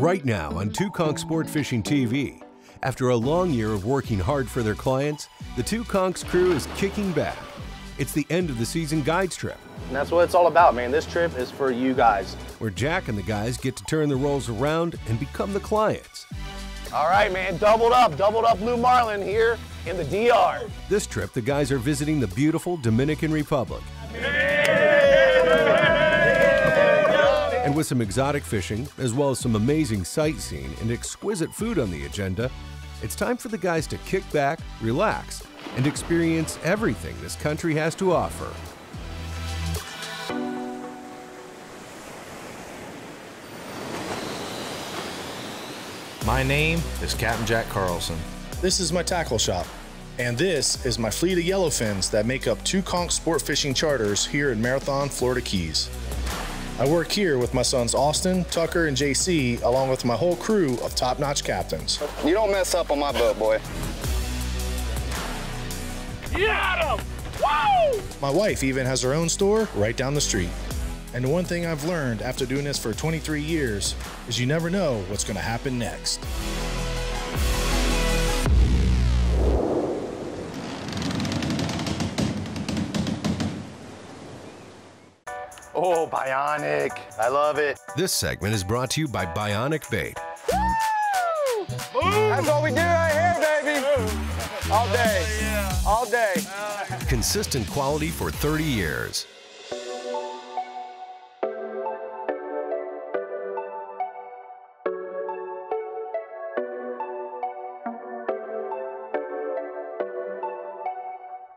Right now on Two Conchs Sport Fishing TV, after a long year of working hard for their clients, the Two Conchs crew is kicking back. It's the end of the season guides trip. And that's what it's all about, man. This trip is for you guys. Where Jack and the guys get to turn the roles around and become the clients. All right, man, doubled up Blue Marlin here in the DR. This trip, the guys are visiting the beautiful Dominican Republic. And with some exotic fishing, as well as some amazing sightseeing and exquisite food on the agenda, it's time for the guys to kick back, relax, and experience everything this country has to offer. My name is Captain Jack Carlson. This is my tackle shop, and this is my fleet of yellowfins that make up Two Conchs Sport Fishing Charters here in Marathon, Florida Keys. I work here with my sons Austin, Tucker, and JC, along with my whole crew of top-notch captains. You don't mess up on my boat, boy. Got him! Woo! My wife even has her own store right down the street. And the one thing I've learned after doing this for 23 years is you never know what's going to happen next. Oh, Bionic. I love it. This segment is brought to you by Bionic Bait. Woo! That's what we do right here, baby. Move. All day. Oh, yeah. All day. Consistent quality for 30 years.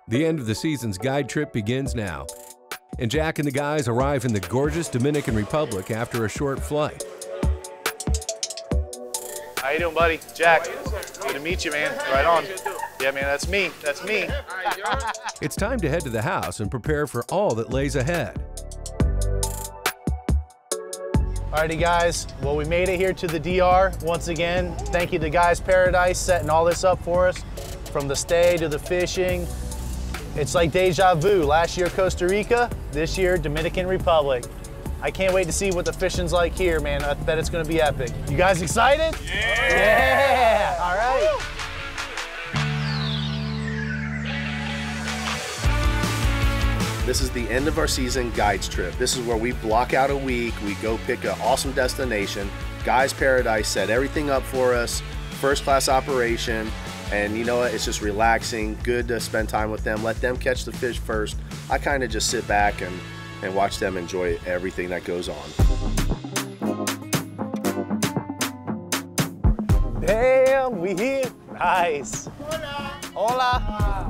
The end of the season's guide trip begins now. And Jack and the guys arrive in the gorgeous Dominican Republic after a short flight. How you doing, buddy? Jack, good to meet you, man. Right on. Yeah, man, that's me. That's me. It's time to head to the house and prepare for all that lays ahead. Alrighty, guys. Well, we made it here to the DR once again. Thank you to Guys Paradise setting all this up for us, from the stay to the fishing. It's like deja vu. Last year, Costa Rica. This year, Dominican Republic. I can't wait to see what the fishing's like here, man. I bet it's gonna be epic. You guys excited? Yeah! Yeah! All right. Woo! This is the end of our season guides trip. This is where we block out a week. We go pick an awesome destination. Guys Paradise set everything up for us. First class operation. And you know what, it's just relaxing, good to spend time with them, let them catch the fish first. I kind of just sit back and watch them enjoy everything that goes on. Damn, we here. Nice. Hola. Hola.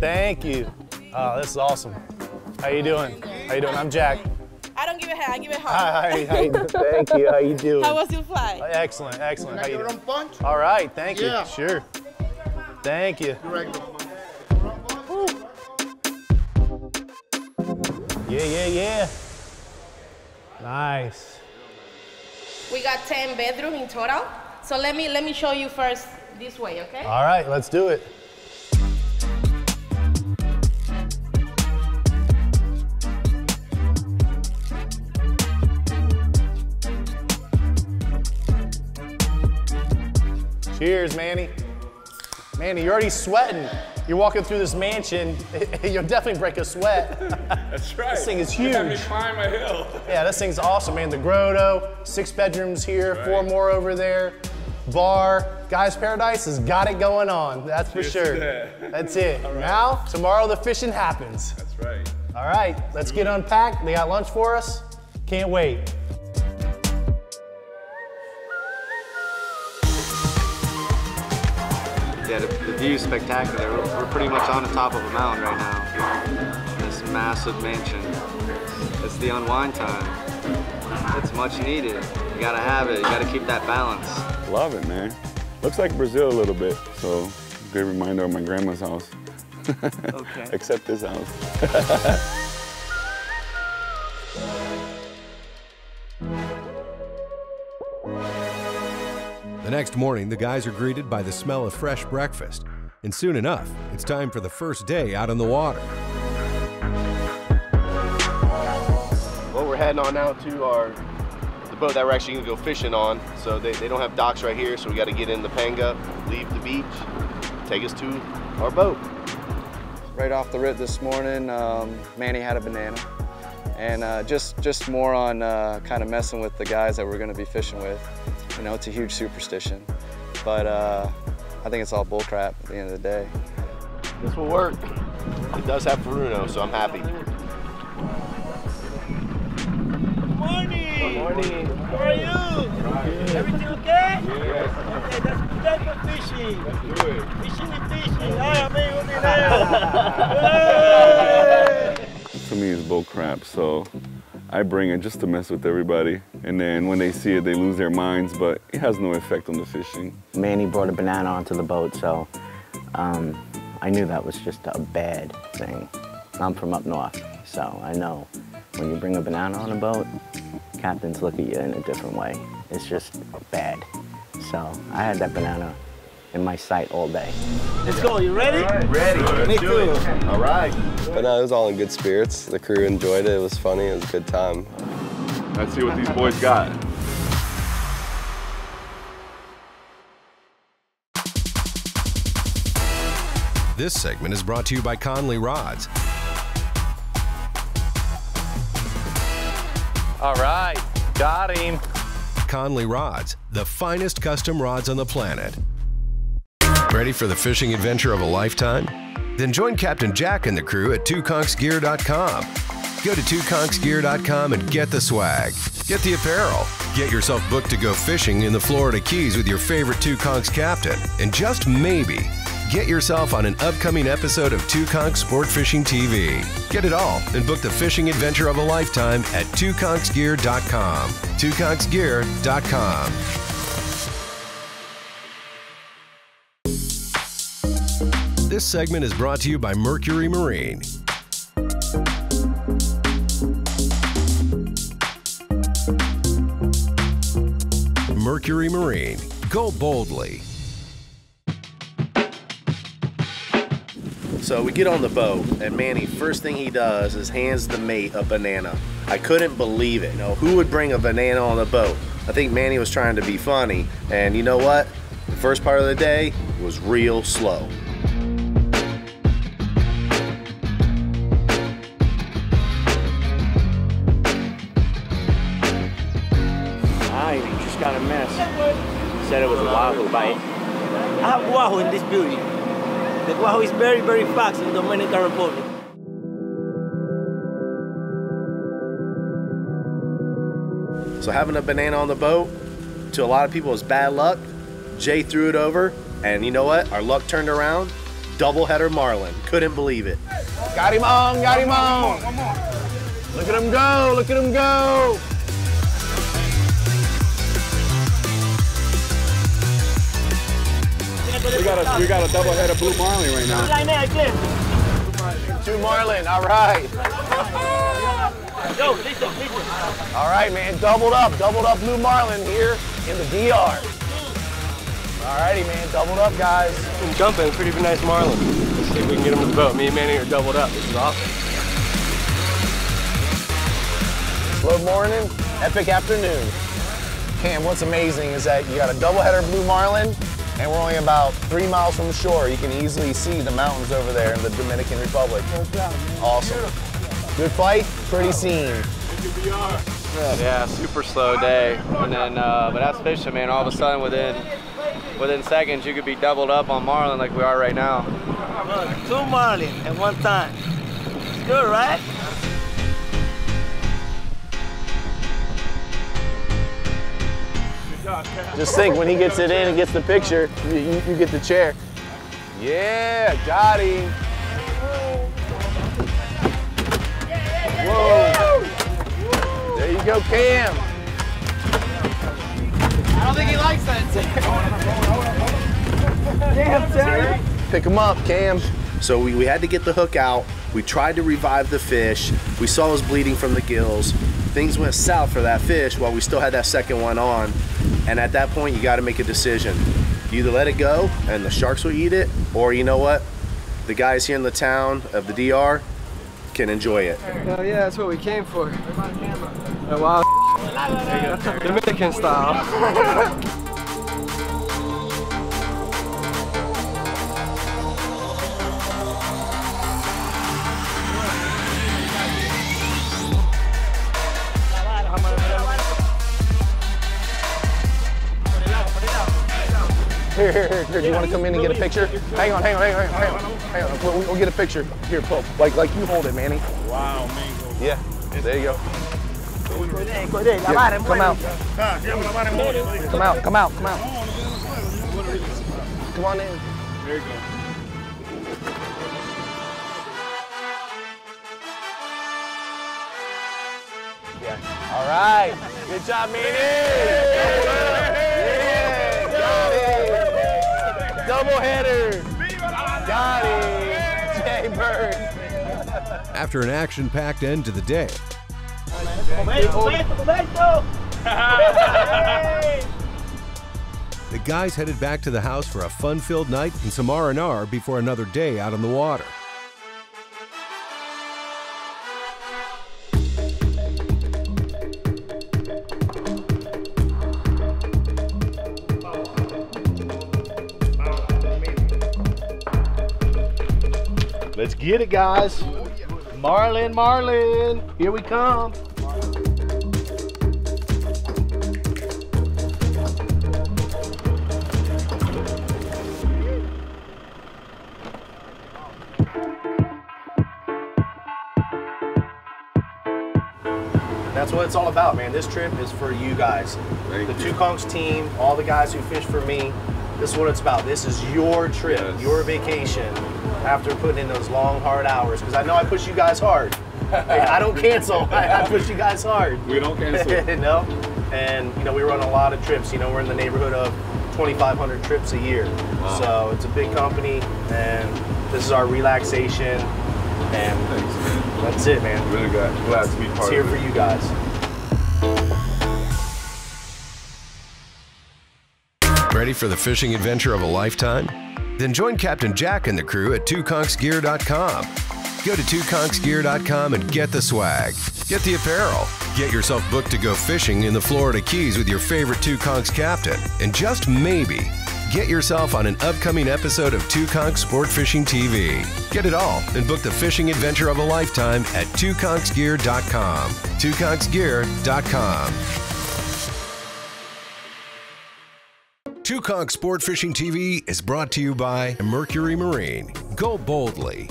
Thank you. Oh, this is awesome. How you doing? How you doing? I'm Jack. I don't give a hat, I give a heart. Hi, how you doing? Thank you, how you doing? How was your flight? Excellent, excellent. How you doing? Punch? All right, thank you. Yeah. Sure. Thank you. Yeah, yeah, yeah. Nice. We got 10 bedrooms in total. So let me show you first this way, okay? All right, let's do it. Cheers, Manny. Manny, you're already sweating. You're walking through this mansion. You'll definitely break a sweat. That's right. This thing is huge. You had me climb my hill. Yeah, this thing's awesome, man. The grotto, 6 bedrooms here, right. 4 more over there. Bar. Guys Paradise has got it going on. That's for sure. That's it. Right. Now, tomorrow the fishing happens. That's right. All right, let's get unpacked. They got lunch for us. Can't wait. Yeah, the view is spectacular. We're pretty much on the top of a mountain right now. This massive mansion. It's the unwind time. It's much needed. You gotta have it. You gotta keep that balance. Love it, man. Looks like Brazil a little bit. So, good reminder of my grandma's house. Okay. Except this house. The next morning, the guys are greeted by the smell of fresh breakfast. And soon enough, it's time for the first day out on the water. Well, we're heading on out to the boat that we're actually gonna go fishing on. So they don't have docks right here, so we gotta get in the panga, leave the beach, take us to our boat. Right off the rip this morning, Manny had a banana. And just more on kind of messing with the guys that we're gonna be fishing with. You know, it's a huge superstition. But I think it's all bull crap at the end of the day. This will work. It does have Furuno, so I'm happy. Good morning. Good morning. How are you? Right. Everything okay? Yes. Okay, that's the type of fishing. Let's do it. Fishing is fishing. I am a To me, it's bull crap, so I bring it just to mess with everybody. And then when they see it, they lose their minds, but it has no effect on the fishing. Manny brought a banana onto the boat, so I knew that was just a bad thing. I'm from up north, so I know. When you bring a banana on a boat, captains look at you in a different way. It's just bad. So I had that banana in my sight all day. Let's go, you ready? Right. Ready. Let's do it. All right. But it was all in good spirits. The crew enjoyed it. It was funny. It was a good time. Let's see what these boys got. This segment is brought to you by Conley Rods. All right, got him. Conley Rods, the finest custom rods on the planet. Ready for the fishing adventure of a lifetime? Then join Captain Jack and the crew at TwoConchsGear.com. Go to TwoConchsGear.com and get the swag. Get the apparel. Get yourself booked to go fishing in the Florida Keys with your favorite Two Conchs captain. And just maybe, get yourself on an upcoming episode of Two Conchs Sport Fishing TV. Get it all and book the fishing adventure of a lifetime at TwoConchsGear.com. TwoConchsGear.com. This segment is brought to you by Mercury Marine. Mercury Marine. Go boldly. So we get on the boat, and Manny, first thing he does is hands the mate a banana. I couldn't believe it. You know, who would bring a banana on the boat? I think Manny was trying to be funny, and you know what? The first part of the day was real slow. Got a mess. Said it was a Guajo bite. I have Guajo in this beauty. The Guajo is very, very fast in the Dominican Republic. So having a banana on the boat, to a lot of people, is bad luck. Jay threw it over, and you know what? Our luck turned around. Doubleheader marlin. Couldn't believe it. Got him on, got him on. One more. Look at him go, look at him go. We got a double-header blue marlin right now. Two marlin, all right. All right, man, doubled up blue marlin here in the DR. All righty, man, doubled up, guys. Been jumping, pretty nice marlin. Let's see if we can get him in the boat. Me and Manny are doubled up. This is awesome. Slow morning, epic afternoon. Cam, what's amazing is that you got a double-header blue marlin, and we're only about 3 miles from the shore. You can easily see the mountains over there in the Dominican Republic. Awesome. Good fight, pretty scene. Yeah, super slow day. And then, but that's fishing, man. All of a sudden, within seconds, you could be doubled up on marlin like we are right now. Look, two marlin at one time. It's good, right? Just think, when he gets it in and gets the picture, you get the chair. Yeah, got him. Whoa. There you go, Cam. I don't think he likes that chair. Damn, Terry. Pick him up, Cam. So we had to get the hook out. We tried to revive the fish. We saw it was bleeding from the gills. Things went south for that fish while we still had that second one on. And at that point, you got to make a decision. You either let it go and the sharks will eat it, or you know what? The guys here in the town of the DR can enjoy it. Hell yeah, that's what we came for. Oh, wow. Dominican style. Here, do you want to come in and get a picture? Hang on. We'll get a picture. Here, Pope. Like you hold it, Manny. Wow, mango. Yeah, there you go. Yeah, come out. Come out. Come on in. There you go. Yeah. All right. Good job, Manny. Double header. Got it. Jay Bird. After an action-packed end to the day. The guys headed back to the house for a fun-filled night and some R&R before another day out on the water. Let's get it, guys. Marlin, here we come. That's what it's all about, man. This trip is for you guys. The Two Conchs team, all the guys who fish for me. This is what it's about. This is your trip, your vacation. After putting in those long, hard hours, because I know I push you guys hard. I don't cancel. I push you guys hard. We don't cancel. No. And you know, we run a lot of trips. You know, we're in the neighborhood of 2,500 trips a year. Wow. So it's a big company, and this is our relaxation. And thanks, man. That's it, man. Really good. Glad to be part of it. It's here for you guys. Ready for the fishing adventure of a lifetime? Then join Captain Jack and the crew at TwoConchsGear.com. Go to TwoConchsGear.com and get the swag. Get the apparel. Get yourself booked to go fishing in the Florida Keys with your favorite Two Conchs captain. And just maybe, get yourself on an upcoming episode of Two Conchs Sport Fishing TV. Get it all and book the fishing adventure of a lifetime at TwoConchsGear.com. TwoConchsGear.com. Two Conchs Sport Fishing TV is brought to you by Mercury Marine. Go boldly.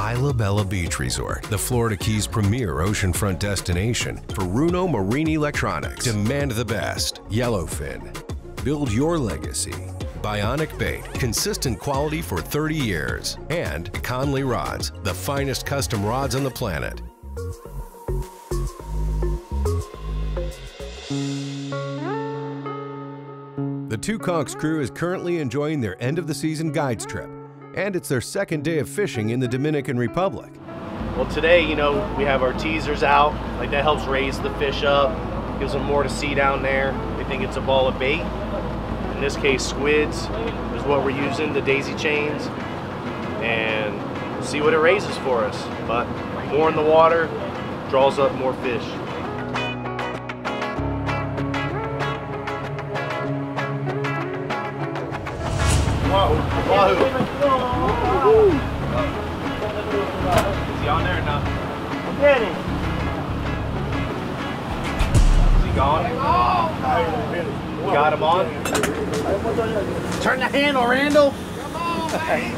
Isla Bella Beach Resort, the Florida Keys' premier oceanfront destination. Furuno Marine Electronics. Demand the best. Yellowfin. Build your legacy. Bionic Bait, consistent quality for 30 years. And Conley Rods, the finest custom rods on the planet. The Two Conchs crew is currently enjoying their end-of-the-season guides trip, and it's their second day of fishing in the Dominican Republic. Well, today, you know, we have our teasers out. Like, that helps raise the fish up, gives them more to see down there. They think it's a ball of bait. In this case, squids is what we're using, the daisy chains, and we'll see what it raises for us. But more in the water draws up more fish. Guajo. Is he on there or not? Get it. Is he gone? Got him on? Turn the handle, Randall. Come on, man.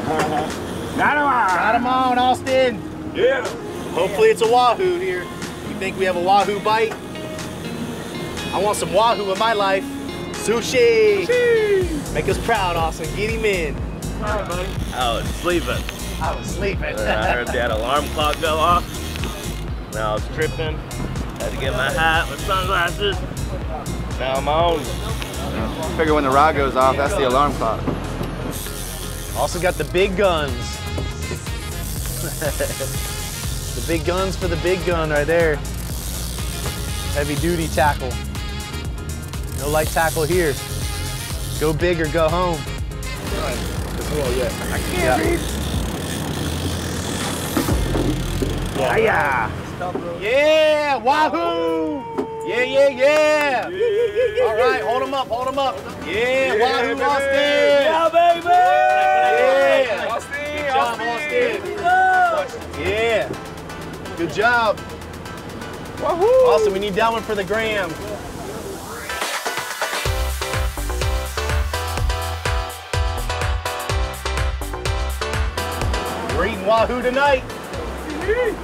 Got him on, Austin. Yeah. Hopefully it's a wahoo here. You think we have a wahoo bite? I want some wahoo in my life. Sushi. Sushi! Make us proud, Austin. Get him in. All right, buddy. I was sleeping. I heard that alarm clock go off. Now I was tripping. Had to get my hat with sunglasses. Now I'm on. I figure when the rod goes off, that's the alarm clock. Also got the big guns. The big guns for the big gun right there. Heavy duty tackle. No light tackle here. Go big or go home. Yeah, wahoo! Yeah, yeah, yeah. All right, hold them up, hold them up. Yeah, Wahoo, Austin. Yeah, baby. Yeah. Austin, good job, Austin. Yeah. Good job. Wahoo. Awesome, we need that one for the gram. We're eating Wahoo tonight.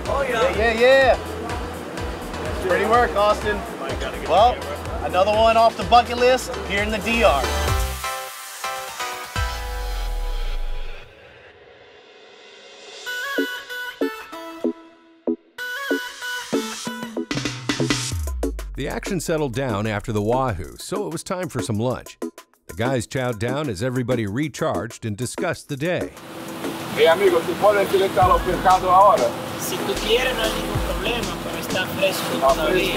Oh, yeah. Yeah, yeah, yeah. Pretty work, Austin. Well, another one off the bucket list here in the DR. The action settled down after the Wahoo, so it was time for some lunch. The guys chowed down as everybody recharged and discussed the day. Hey, amigo, ¿tú puedes directar los pescados ahora? Si tú quieres, no hay ningún problema, pero está fresco todavía.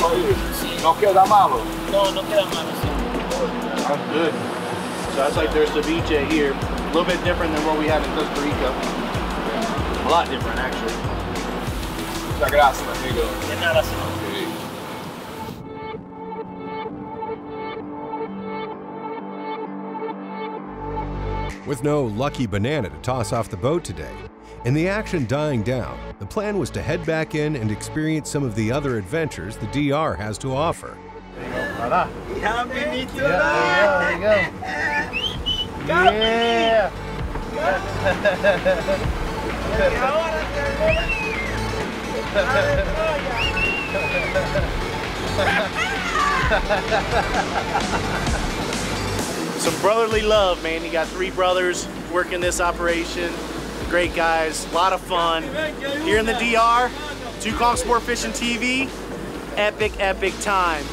Sí. No queda malo. No, no queda malo. Sí. That's good. So that's like their ceviche here. A little bit different than what we have in Costa Rica. A lot different, actually. Muchas gracias, amigo. De nada, señor. With no lucky banana to toss off the boat today, and the action dying down, the plan was to head back in and experience some of the other adventures the DR has to offer. There you go. Yeah, there you go. Yeah. Yeah. Some brotherly love, man. You got three brothers working this operation. Great guys, a lot of fun. Here in the DR, Two Conchs Sport Fishing TV, epic, epic time.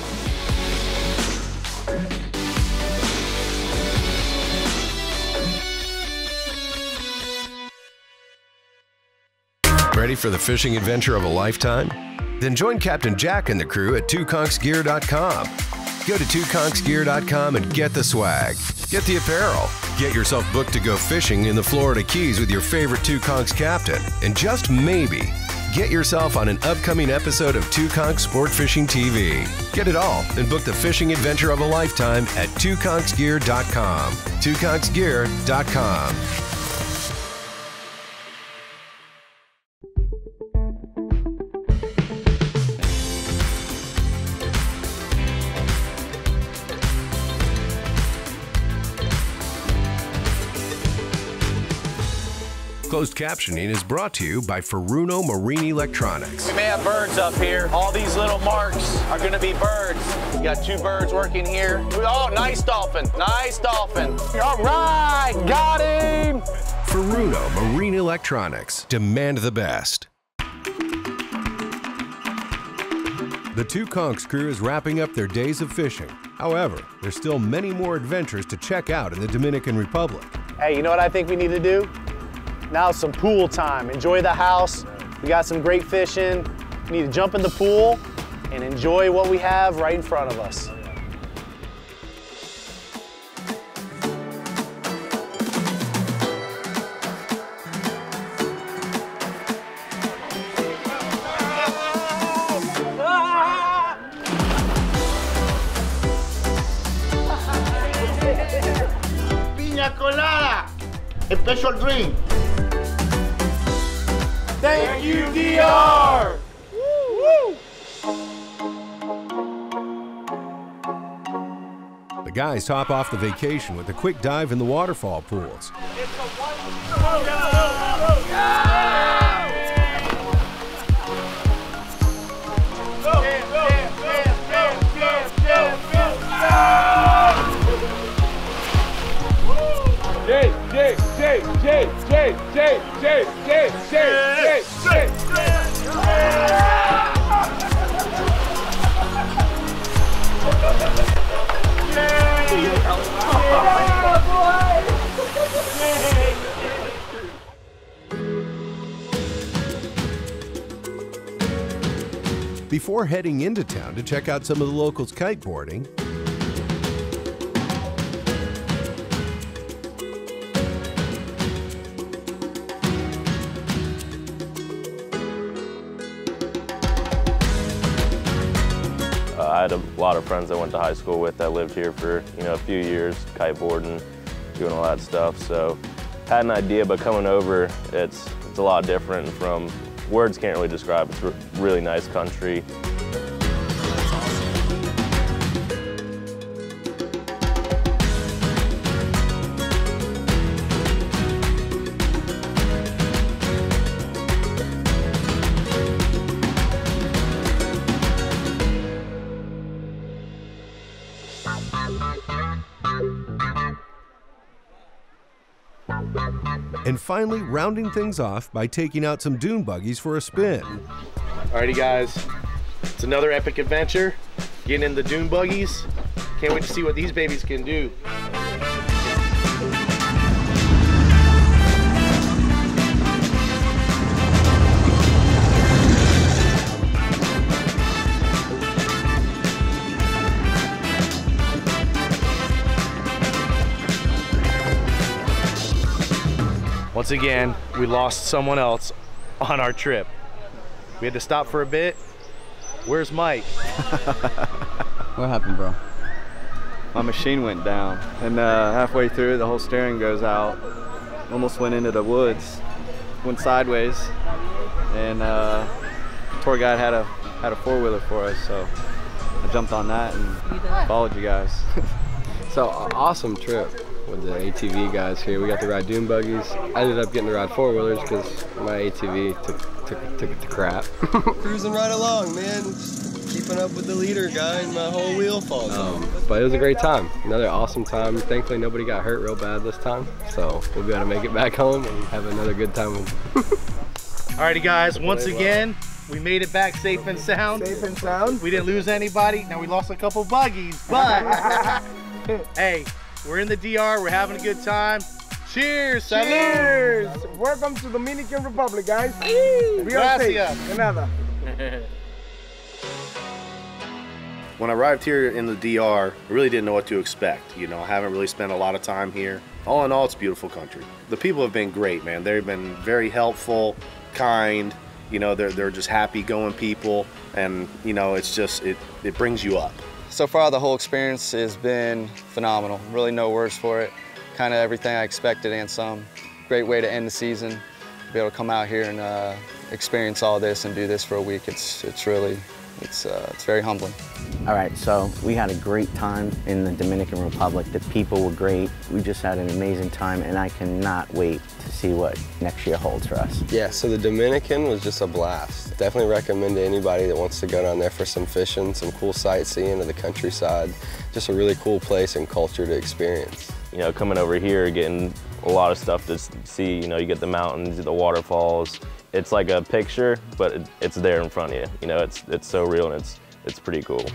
Ready for the fishing adventure of a lifetime? Then join Captain Jack and the crew at TwoConchsGear.com. Go to TwoConchsGear.com and get the swag. Get the apparel. Get yourself booked to go fishing in the Florida Keys with your favorite Two Conchs captain. And just maybe, get yourself on an upcoming episode of Two Conchs Sport Fishing TV. Get it all and book the fishing adventure of a lifetime at TwoConchsGear.com. TwoConchsGear.com. Closed captioning is brought to you by Furuno Marine Electronics. We may have birds up here. All these little marks are gonna be birds. We got two birds working here. Oh, nice dolphin, nice dolphin. All right, got him. Furuno Marine Electronics, demand the best. The Two Conchs crew is wrapping up their days of fishing. However, there's still many more adventures to check out in the Dominican Republic. Hey, you know what I think we need to do? Now some pool time. Enjoy the house. We got some great fishing. We need to jump in the pool and enjoy what we have right in front of us. Piña colada, a special drink. Thank you, DR! Woo! The guys top off the vacation with a quick dive in the waterfall pools. It's a one, go, go, go, go. Before heading into town to check out some of the locals kiteboarding, I I had a lot of friends I went to high school with that lived here for, you know, a few years, kiteboarding, doing all that stuff. So had an idea, but coming over, it's a lot different from, words can't really describe. It's a really nice country. And finally, rounding things off by taking out some dune buggies for a spin. Alrighty guys, it's another epic adventure. Getting in the dune buggies. Can't wait to see what these babies can do. Once again, we lost someone else on our trip. We had to stop for a bit. Where's Mike? What happened, bro? My machine went down, and halfway through, the whole steering goes out. Almost went into the woods, went sideways, and tour guide had a four-wheeler for us, so I jumped on that and followed you guys. So, awesome trip with the ATV guys here. We got to ride dune buggies. I ended up getting to ride four-wheelers because my ATV took it to crap. Cruising right along, man. Just keeping up with the leader guy and my whole wheel falls off. But it was a great time. Another awesome time. Thankfully, nobody got hurt real bad this time. So we'll be able to make it back home and have another good time. Alrighty guys, once again, we made it back safe and sound. Safe and sound. We didn't lose anybody. Now we lost a couple buggies, but hey, we're in the DR, we're having a good time. Cheers! Cheers! Salud. Welcome to the Dominican Republic, guys. We are safe. De nada. When I arrived here in the DR, I really didn't know what to expect. You know, I haven't really spent a lot of time here. All in all, it's a beautiful country. The people have been great, man. They've been very helpful, kind. You know, they're just happy-going people. And, you know, it's just, it brings you up. So far, the whole experience has been phenomenal. Really no words for it. Kind of everything I expected and some. Great way to end the season. Be able to come out here and experience all this and do this for a week. It's very humbling. All right, so we had a great time in the Dominican Republic. The people were great. We just had an amazing time, and I cannot wait to see what next year holds for us. Yeah, so the Dominican was just a blast. Definitely recommend to anybody that wants to go down there for some fishing, some cool sightseeing of the countryside. Just a really cool place and culture to experience. You know, coming over here, getting a lot of stuff to see. You know, you get the mountains, the waterfalls. It's like a picture, but it's there in front of you. You know, it's so real and it's pretty cool.